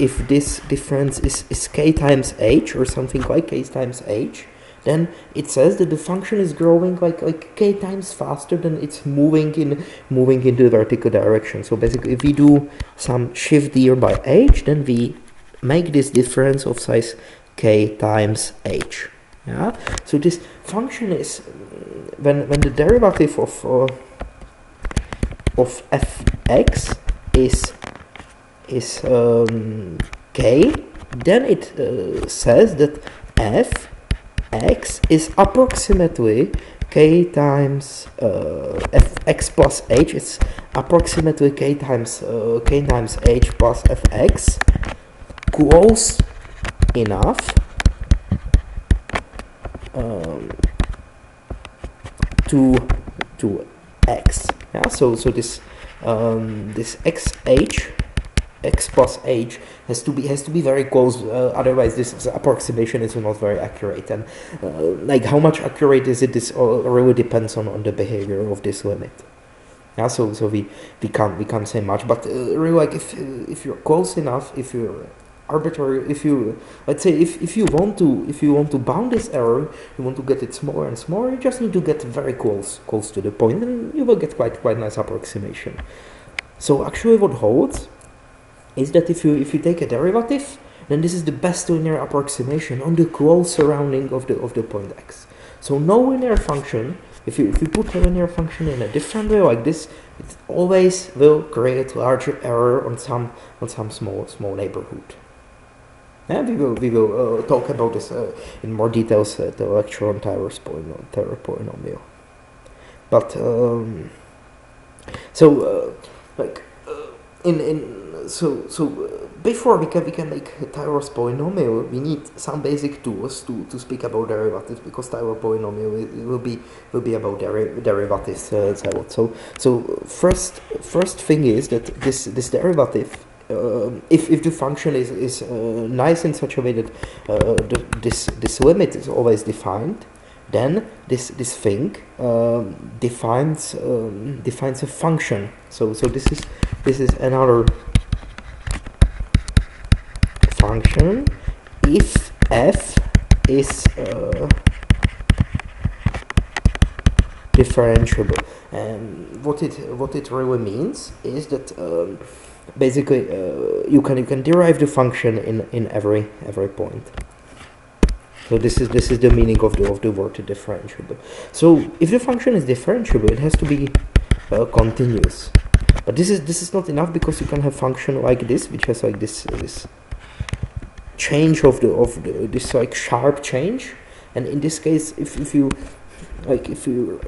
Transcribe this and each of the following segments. if this difference is k times h or something like k times h, then it says that the function is growing like k times faster than it's moving in the vertical direction. So basically, if we do some shift here by h, then we make this difference of size k times h. Yeah. So this function is when the derivative of fx is k, then it says that fx is approximately k times fx plus h. It's approximately k times h plus fx, close enough to x. Yeah. So this this x plus h has to be very close, otherwise this approximation is not very accurate, and like how much accurate is it, this all really depends on the behavior of this limit. Yeah, so we can't say much, but really, like if you're close enough, if you're arbitrary, if you, let's say, if you want to bound this error, you want to get it smaller and smaller, you just need to get very close to the point, and you will get quite nice approximation. So actually what holds is that if you take a derivative, then this is the best linear approximation on the close surrounding of the point x. So no linear function, if you put a linear function in a different way like this, it always will create larger error on some small neighborhood. Yeah, we will talk about this in more details at the lecture on Taylor polynomial. But before we can make Taylor's polynomial, we need some basic tools to speak about derivatives, because Taylor polynomial will be about derivatives. So first thing is that this derivative, if the function is nice in such a way that this limit is always defined, then this thing defines a function. So this is another function if f is differentiable. And what it really means is that basically you can derive the function in every point. So this is the meaning of the word differentiable. So if the function is differentiable, it has to be continuous. But this is not enough, because you can have function like this, which has like this change of the this like sharp change. And in this case, if you're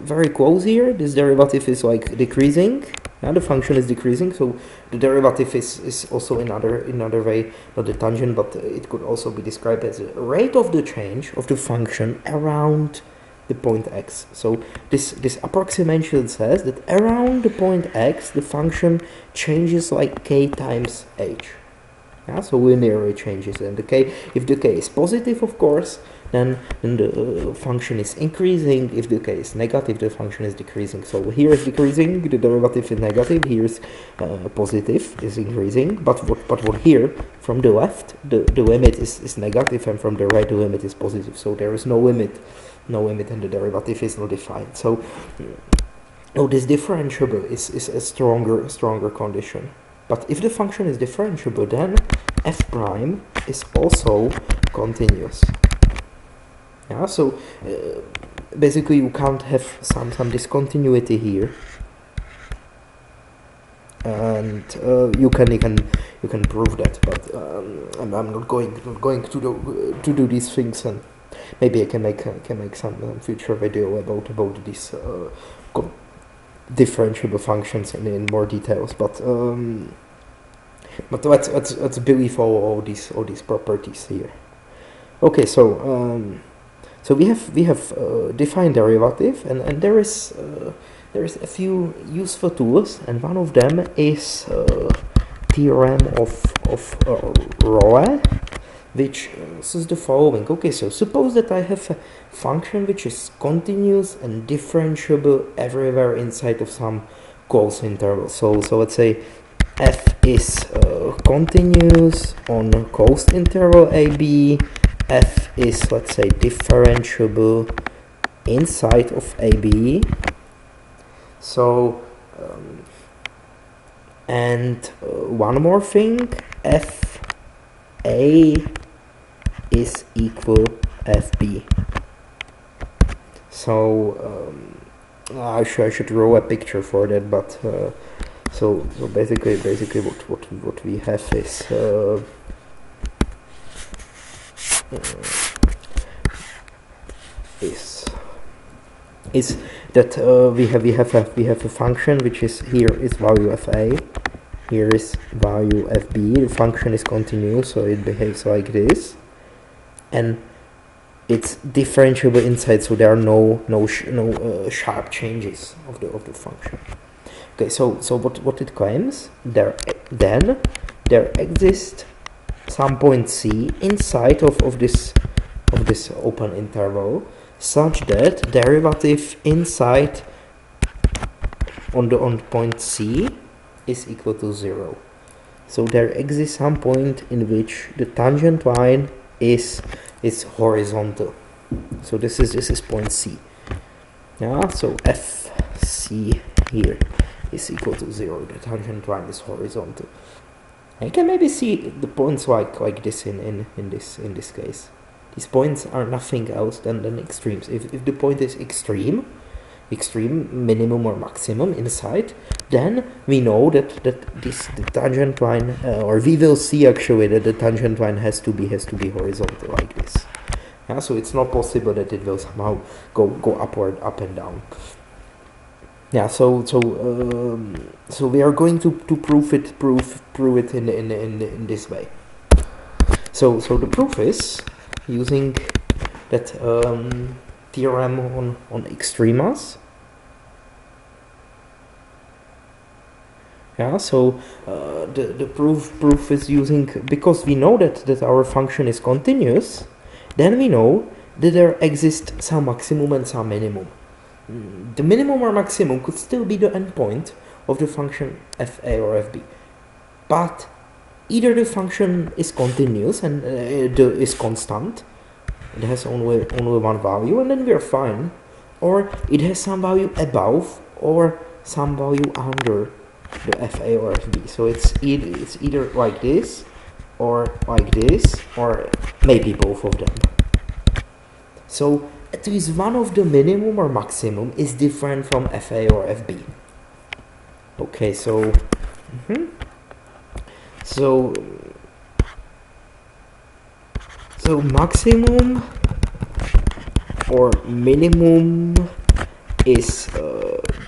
very close here, this derivative is like decreasing. Now the function is decreasing, so the derivative is also another way, not the tangent, but it could also be described as the rate of the change of the function around the point x. So this approximation says that around the point x, the function changes like k times h. Yeah, so linearly changes, and the k, if the k is positive, of course, then the function is increasing. If the k is negative, the function is decreasing. So here is decreasing, the derivative is negative. Here is positive, is increasing. But what here, from the left, the limit is negative, and from the right, the limit is positive. So there is no limit, and the derivative is not defined. So this differentiable is a stronger condition. But if the function is differentiable, then f prime is also continuous. Yeah, so basically you can't have some discontinuity here, and you can prove that. But I'm not going to do these things, and maybe I can make some future video about these differentiable functions in more details. But let's believe all these properties here. Okay, so we have defined derivative, and there is a few useful tools, and one of them is theorem of Rolle's, which says the following. Okay, so suppose that I have a function which is continuous and differentiable everywhere inside of some closed interval. So let's say f is continuous on a closed interval AB. F is, let's say, differentiable inside of AB. So one more thing, FA is equal FB. So I should draw a picture for that, but so basically what we have is that we have a function which is, here is value of a, here is value of b. The function is continuous, so it behaves like this, and it's differentiable inside, so there are no sharp changes of the function. Okay, so what it claims, there exists some point c inside of this open interval, such that derivative inside on point c is equal to 0. So there exists some point in which the tangent line is horizontal. So this is point c. Yeah. So fc here is equal to 0. The tangent line is horizontal. I can maybe see the points like this in this case. These points are nothing else than extremes. If the point is extreme, minimum or maximum inside, then we know that the tangent line, or we will see actually that the tangent line has to be horizontal like this. Yeah, so it's not possible that it will somehow go upward, up and down. Yeah, so we are going to prove it in this way. So the proof is using that theorem on extremas. Yeah, so the proof is using, because we know that our function is continuous, then we know that there exists some maximum and some minimum. The minimum or maximum could still be the endpoint of the function fa or fb, but either the function is continuous and is constant, it has only one value, and then we are fine, or it has some value above or some value under the fa or fb. So it's either like this or like this, or maybe both of them. So at least one of the minimum or maximum is different from FA or FB. Okay, so so maximum or minimum is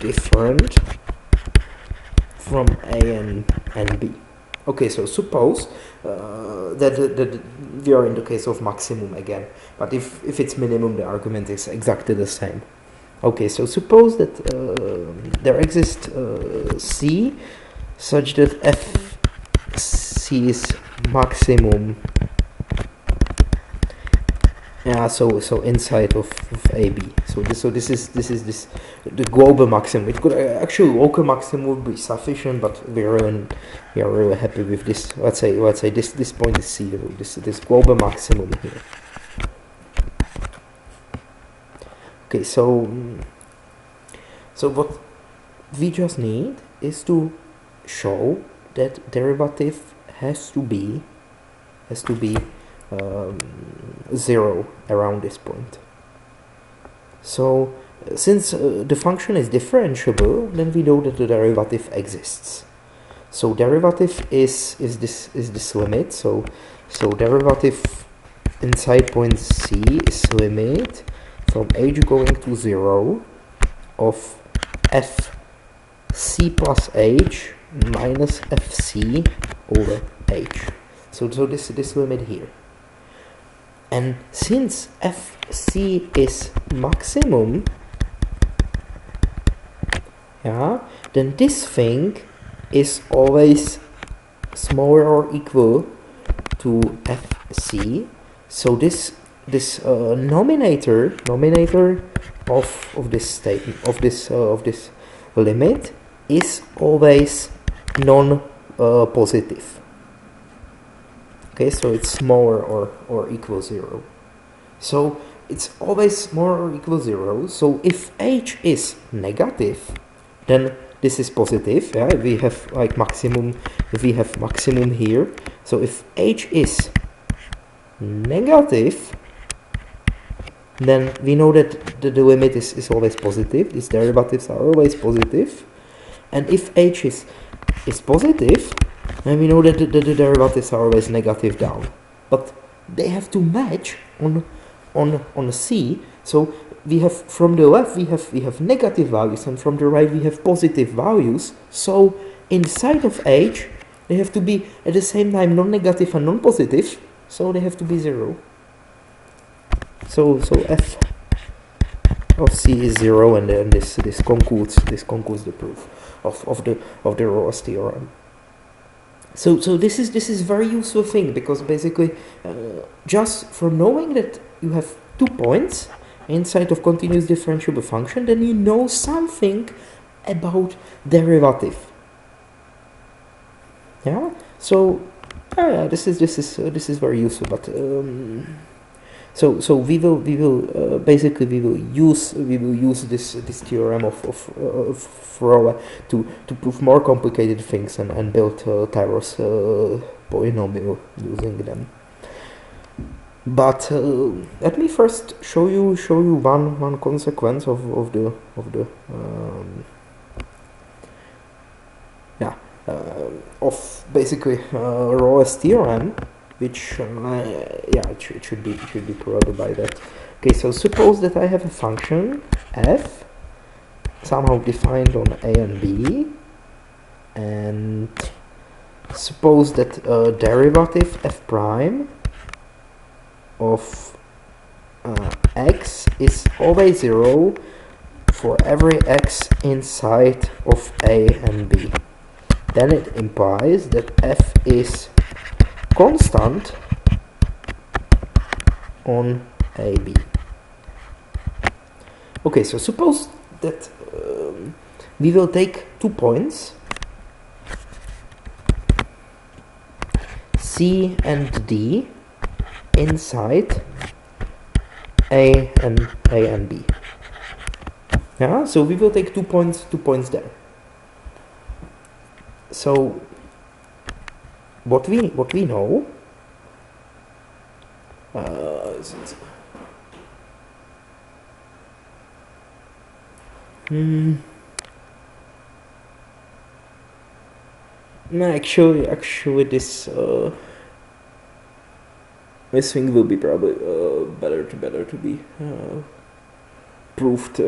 different from A and B. Okay, so suppose that we are in the case of maximum again, but if it's minimum, the argument is exactly the same. Okay, so suppose that there exists C such that FC is maximum. Yeah, so inside of AB. So this is the global maximum. It could actually, local maximum would be sufficient, but we are really happy with this. Let's say this point is C. This global maximum here. Okay, so what we just need is to show that derivative has to be 0 around this point. So since the function is differentiable, then we know that the derivative exists. So derivative is this limit. So derivative inside point C is limit from h going to 0 of f c plus h minus f c over h. So this limit here. And since FC is maximum, yeah, then this thing is always smaller or equal to FC. So this denominator of this statement, of this limit, is always non positive. Okay, so it's smaller or equal 0. So it's always smaller or equal 0. So if h is negative, then this is positive. Yeah, we have like maximum. If we have maximum here, so if h is negative, then we know that the limit is always positive. These derivatives are always positive. And if h is positive, then we know that the derivatives are always negative down. But they have to match on C. So we have from the left we have negative values, and from the right we have positive values. So inside of h they have to be at the same time non-negative and non-positive. So they have to be 0. So f of c is 0, and then this concludes the proof of the Rolle's theorem. So this is very useful thing, because basically just from knowing that you have 2 points inside of continuous differentiable function, then you know something about derivative. Yeah. So yeah, this is very useful, but. So we will basically we will use this theorem of Rolle to prove more complicated things and build Taylor's polynomial using them. But let me first show you one consequence of basically Rolle's theorem. Which it should be provided by that. Okay, so suppose that I have a function f somehow defined on a and b, and suppose that a derivative f prime of x is always 0 for every x inside of a and b. Then it implies that f is constant on AB. Okay, so suppose that we will take 2 points C and D inside A and B. Yeah, so we will take 2 points there. So what we know actually this thing will be probably better to be proved. I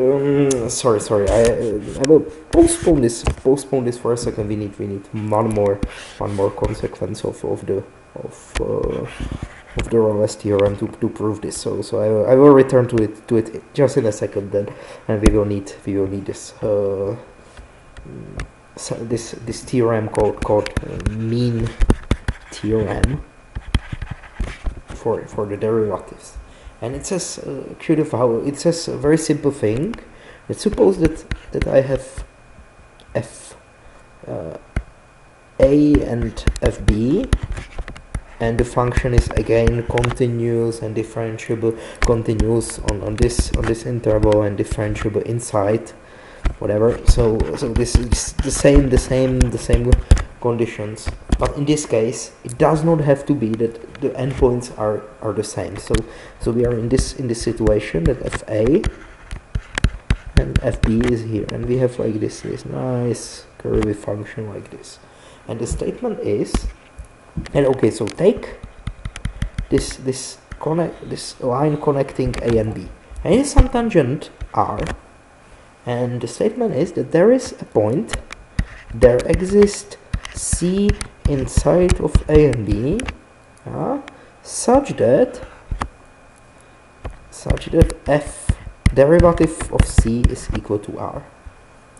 will postpone this for a second. We need one more consequence of the Rolle's theorem to prove this. So I will return to it just in a second then, and we will need this theorem called mean theorem for the derivatives. And it says, a very simple thing. Let's suppose that I have f a and fb, and the function is again continuous and differentiable, continuous on this interval and differentiable inside, whatever. So this is the same conditions, but in this case it does not have to be that the endpoints are the same. So we are in this situation that fa and fb is here, and we have like this nice curvy function like this. And the statement is, and okay, so take this line connecting a and b, and it's some tangent r, and the statement is that there is a point, there exists C inside of A and B, such that f derivative of C is equal to R.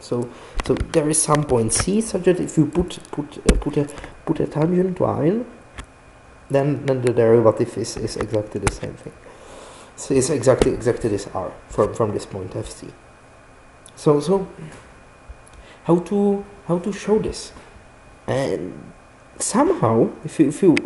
So there is some point C such that if you put a tangent line, then the derivative is exactly the same thing. So it's exactly this R from this point FC. So how to show this? And somehow, if you